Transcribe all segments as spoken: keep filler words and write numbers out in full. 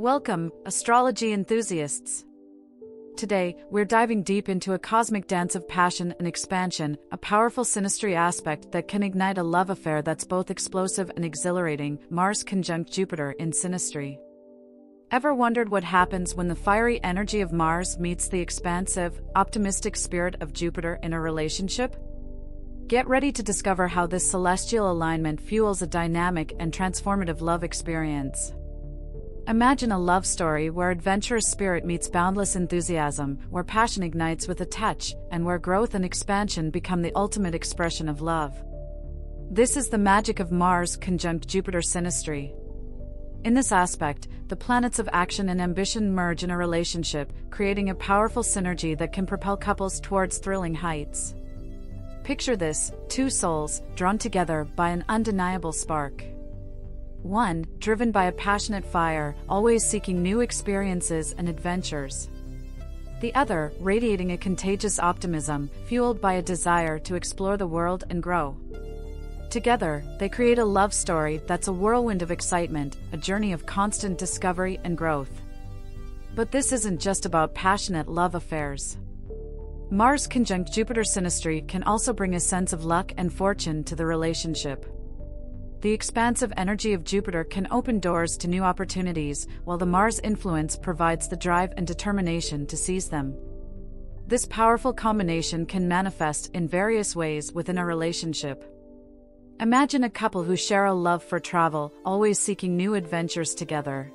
Welcome, astrology enthusiasts. Today, we're diving deep into a cosmic dance of passion and expansion, a powerful synastry aspect that can ignite a love affair that's both explosive and exhilarating, Mars conjunct Jupiter in synastry. Ever wondered what happens when the fiery energy of Mars meets the expansive, optimistic spirit of Jupiter in a relationship? Get ready to discover how this celestial alignment fuels a dynamic and transformative love experience. Imagine a love story where adventurous spirit meets boundless enthusiasm, where passion ignites with a touch, and where growth and expansion become the ultimate expression of love. This is the magic of Mars conjunct Jupiter synastry. In this aspect, the planets of action and ambition merge in a relationship, creating a powerful synergy that can propel couples towards thrilling heights. Picture this: two souls, drawn together by an undeniable spark. One, driven by a passionate fire, always seeking new experiences and adventures. The other, radiating a contagious optimism, fueled by a desire to explore the world and grow. Together, they create a love story that's a whirlwind of excitement, a journey of constant discovery and growth. But this isn't just about passionate love affairs. Mars conjunct Jupiter synastry can also bring a sense of luck and fortune to the relationship. The expansive energy of Jupiter can open doors to new opportunities, while the Mars influence provides the drive and determination to seize them. This powerful combination can manifest in various ways within a relationship. Imagine a couple who share a love for travel, always seeking new adventures together.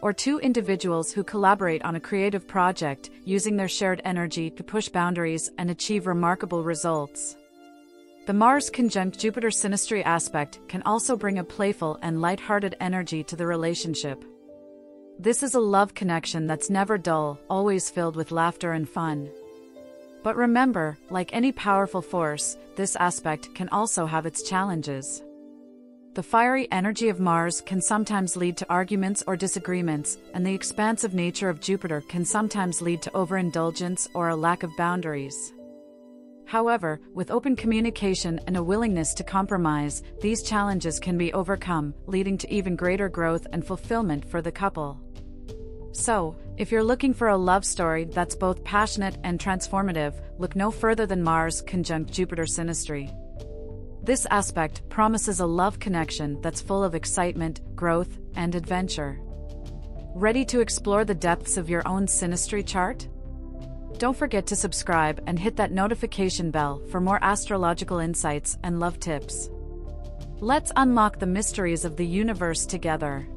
Or two individuals who collaborate on a creative project, using their shared energy to push boundaries and achieve remarkable results. The Mars conjunct Jupiter synastry aspect can also bring a playful and light-hearted energy to the relationship. This is a love connection that's never dull, always filled with laughter and fun. But remember, like any powerful force, this aspect can also have its challenges. The fiery energy of Mars can sometimes lead to arguments or disagreements, and the expansive nature of Jupiter can sometimes lead to overindulgence or a lack of boundaries. However, with open communication and a willingness to compromise, these challenges can be overcome, leading to even greater growth and fulfillment for the couple. So, if you're looking for a love story that's both passionate and transformative, look no further than Mars conjunct Jupiter synastry. This aspect promises a love connection that's full of excitement, growth, and adventure. Ready to explore the depths of your own synastry chart? Don't forget to subscribe and hit that notification bell for more astrological insights and love tips. Let's unlock the mysteries of the universe together.